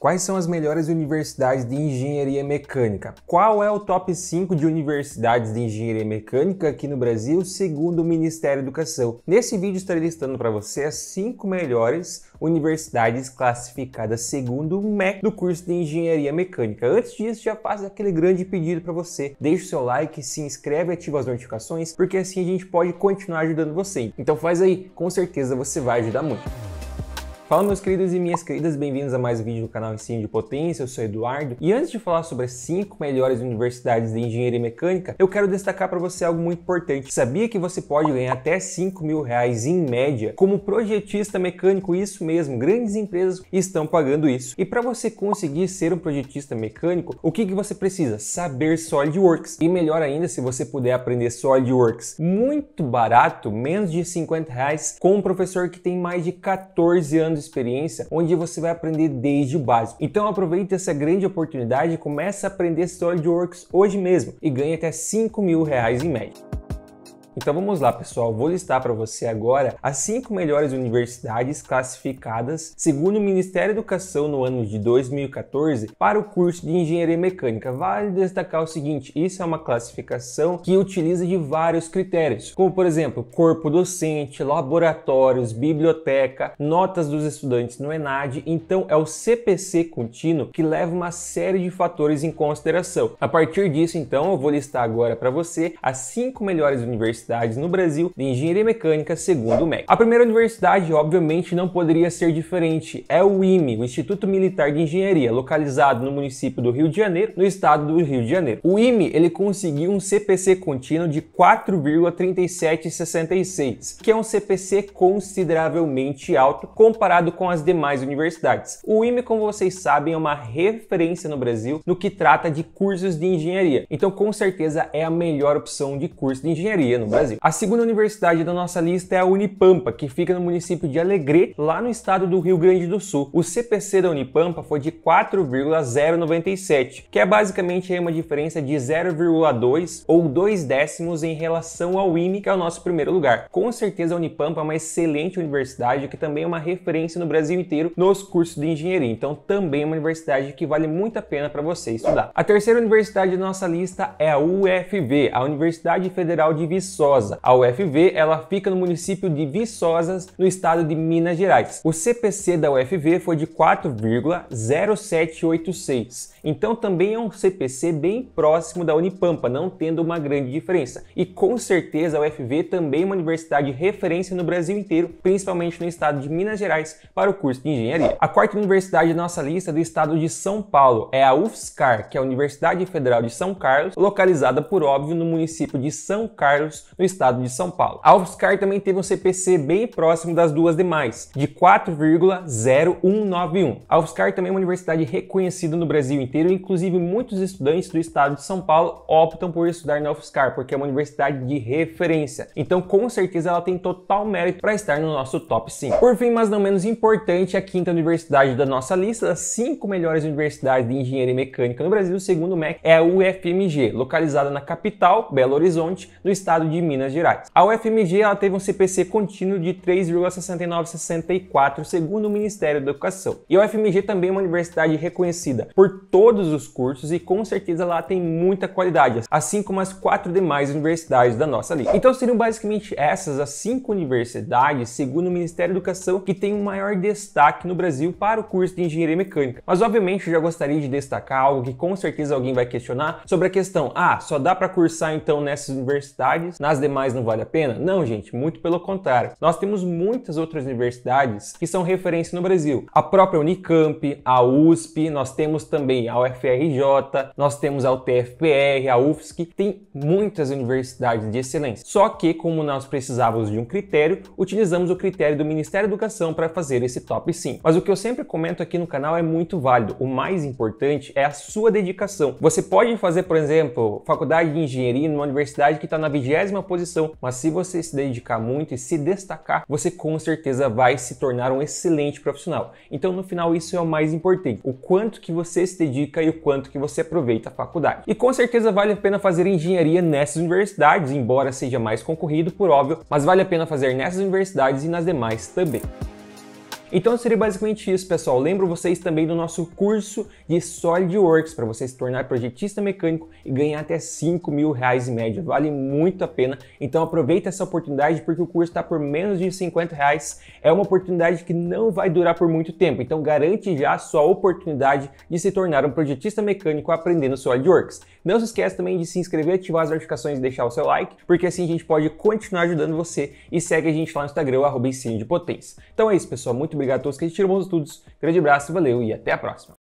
Quais são as melhores universidades de engenharia mecânica? Qual é o top 5 de universidades de engenharia mecânica aqui no Brasil, segundo o Ministério da Educação? Nesse vídeo estarei listando para você as 5 melhores universidades classificadas segundo o MEC do curso de engenharia mecânica. Antes disso, já faço aquele grande pedido para você. Deixe o seu like, se inscreve e ativa as notificações, porque assim a gente pode continuar ajudando você. Então faz aí, com certeza você vai ajudar muito. Fala meus queridos e minhas queridas, bem-vindos a mais um vídeo do canal Ensino de Potência, eu sou Eduardo. E antes de falar sobre as 5 melhores universidades de engenharia mecânica, eu quero destacar para você algo muito importante. Sabia que você pode ganhar até R$5.000 em média como projetista mecânico? Isso mesmo, grandes empresas estão pagando isso. E para você conseguir ser um projetista mecânico, o que você precisa? Saber SolidWorks. E melhor ainda, se você puder aprender SolidWorks muito barato, menos de R$50, com um professor que tem mais de 14 anos experiência, onde você vai aprender desde o básico. Então aproveite essa grande oportunidade e comece a aprender SolidWorks hoje mesmo e ganhe até R$5.000 em média. Então vamos lá pessoal, vou listar para você agora as 5 melhores universidades classificadas segundo o Ministério da Educação no ano de 2014 para o curso de Engenharia Mecânica. Vale destacar o seguinte, isso é uma classificação que utiliza de vários critérios, como por exemplo, corpo docente, laboratórios, biblioteca, notas dos estudantes no ENADE. Então é o CPC contínuo que leva uma série de fatores em consideração. A partir disso então eu vou listar agora para você as 5 melhores universidades no Brasil de engenharia mecânica segundo o MEC. A primeira universidade, obviamente, não poderia ser diferente. É o IME, o Instituto Militar de Engenharia, localizado no município do Rio de Janeiro, no estado do Rio de Janeiro. O IME, ele conseguiu um CPC contínuo de 4,3766, que é um CPC consideravelmente alto comparado com as demais universidades. O IME, como vocês sabem, é uma referência no Brasil no que trata de cursos de engenharia. Então, com certeza, é a melhor opção de curso de engenharia no Brasil. A segunda universidade da nossa lista é a Unipampa, que fica no município de Alegrete, lá no estado do Rio Grande do Sul. O CPC da Unipampa foi de 4,097, que é basicamente uma diferença de 0,2 ou 2 décimos em relação ao IME, que é o nosso primeiro lugar. Com certeza a Unipampa é uma excelente universidade, que também é uma referência no Brasil inteiro nos cursos de engenharia. Então também é uma universidade que vale muito a pena para você estudar. A terceira universidade da nossa lista é a UFV, a Universidade Federal de Viçosa. A UFV, ela fica no município de Viçosas, no estado de Minas Gerais. O CPC da UFV foi de 4,0786. Então também é um CPC bem próximo da Unipampa, não tendo uma grande diferença. E com certeza a UFV também é uma universidade de referência no Brasil inteiro, principalmente no estado de Minas Gerais, para o curso de engenharia. A quarta universidade da nossa lista é do estado de São Paulo, é a UFSCar, que é a Universidade Federal de São Carlos, localizada, por óbvio, no município de São Carlos, no estado de São Paulo. A UFSCar também teve um CPC bem próximo das duas demais, de 4,0191. A UFSCar também é uma universidade reconhecida no Brasil inteiro, inclusive muitos estudantes do estado de São Paulo optam por estudar na UFSCar, porque é uma universidade de referência. Então, com certeza, ela tem total mérito para estar no nosso top 5. Por fim, mas não menos importante, a quinta universidade da nossa lista, das 5 melhores universidades de engenharia mecânica no Brasil, segundo o MEC, é a UFMG, localizada na capital, Belo Horizonte, no estado de Minas Gerais. A UFMG ela teve um CPC contínuo de 3,6964 segundo o Ministério da Educação. E a UFMG também é uma universidade reconhecida por todos os cursos e com certeza ela tem muita qualidade, assim como as 4 demais universidades da nossa lista. Então seriam basicamente essas as 5 universidades segundo o Ministério da Educação que tem um maior destaque no Brasil para o curso de engenharia mecânica. Mas obviamente eu já gostaria de destacar algo que com certeza alguém vai questionar sobre a questão, só dá para cursar então nessas universidades, as demais não vale a pena? Não, gente, muito pelo contrário. Nós temos muitas outras universidades que são referência no Brasil. A própria Unicamp, a USP, nós temos também a UFRJ, nós temos a UTFPR, a UFSC, tem muitas universidades de excelência. Só que, como nós precisávamos de um critério, utilizamos o critério do Ministério da Educação para fazer esse top 5. Mas o que eu sempre comento aqui no canal é muito válido. O mais importante é a sua dedicação. Você pode fazer, por exemplo, faculdade de engenharia numa universidade que está na 20ª posição, mas se você se dedicar muito e se destacar, você com certeza vai se tornar um excelente profissional. Então no final isso é o mais importante, o quanto que você se dedica e o quanto que você aproveita a faculdade. E com certeza vale a pena fazer engenharia nessas universidades, embora seja mais concorrido, por óbvio, mas vale a pena fazer nessas universidades e nas demais também. Então seria basicamente isso, pessoal. Lembro vocês também do nosso curso de SolidWorks para você se tornar projetista mecânico e ganhar até 5 mil reais em média. Vale muito a pena. Então aproveita essa oportunidade porque o curso está por menos de 50 reais. É uma oportunidade que não vai durar por muito tempo. Então garante já a sua oportunidade de se tornar um projetista mecânico aprendendo SolidWorks. Não se esqueça também de se inscrever, ativar as notificações e deixar o seu like, porque assim a gente pode continuar ajudando você e segue a gente lá no Instagram, @Ensino de Potência. Então é isso, pessoal. Muito obrigado a todos que assistiram, bons estudos, grande abraço, valeu e até a próxima!